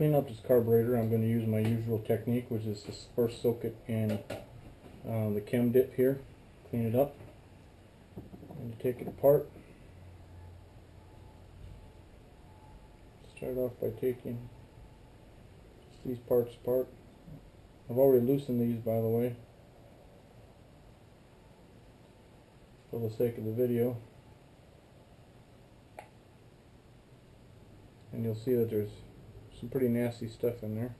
clean up this carburetor, I'm going to use my usual technique, which is to first soak it in the Chem Dip here, clean it up, and take it apart. Start off by taking these parts apart. I've already loosened these, by the way, for the sake of the video. And you'll see that there's some pretty nasty stuff in there.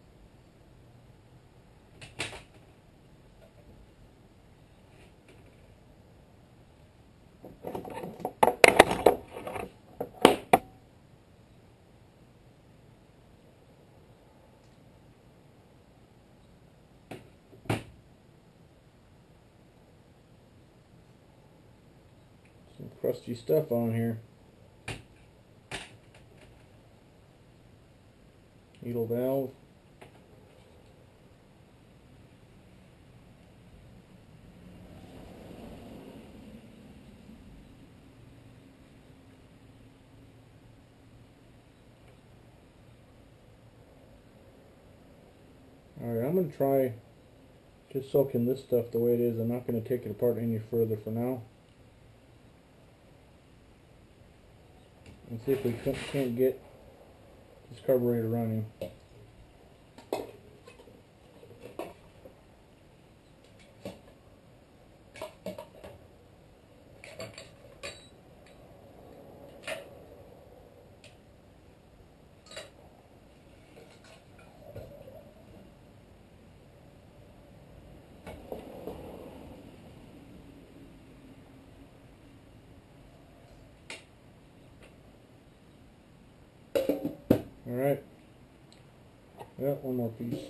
Some crusty stuff on here. Needle valve. Alright, I'm going to try just soaking this stuff the way it is. I'm not going to take it apart any further for now. And see if we can't get this carburetor running. Alright, I got one more piece.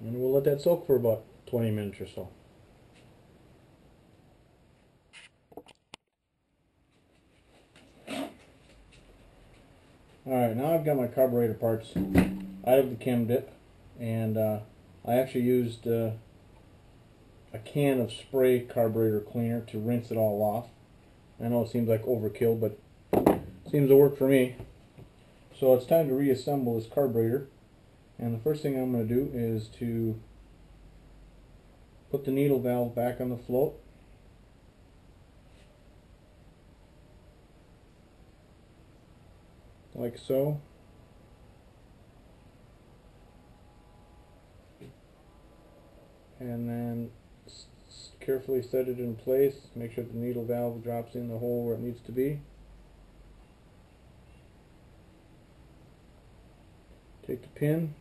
And we'll let that soak for about 20 minutes or so. Alright, now I've got my carburetor parts out of the Chem Dip, and I actually used a can of spray carburetor cleaner to rinse it all off. I know it seems like overkill, but it seems to work for me. So it's time to reassemble this carburetor, and the first thing I'm going to do is to put the needle valve back on the float. Like so. And then carefully set it in place, make sure the needle valve drops in the hole where it needs to be. Take the pin,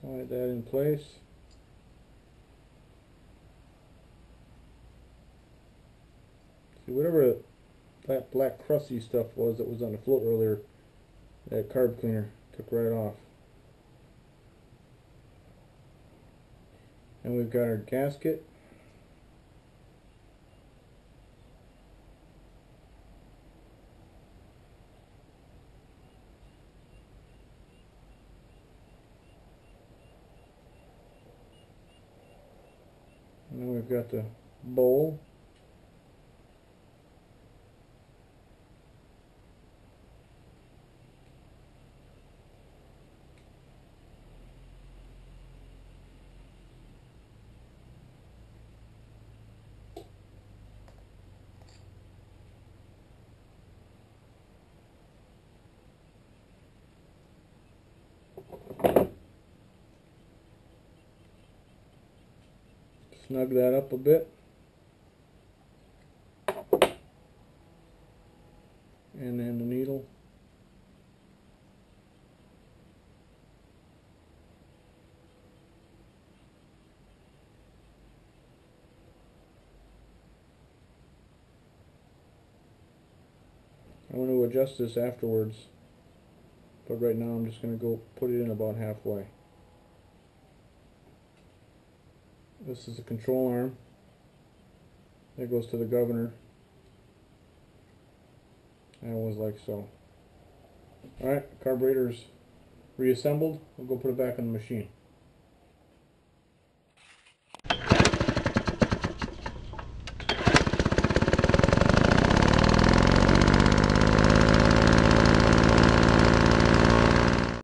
slide that in place. Whatever that black crusty stuff was that was on the float earlier, that carb cleaner took right off. And we've got our gasket. And then we've got the bowl. Snug that up a bit, and then the needle. I want to adjust this afterwards, but right now I'm just going to go put it in about halfway. This is the control arm that goes to the governor. and it was like so. Alright, carburetor's reassembled. We'll go put it back in the machine.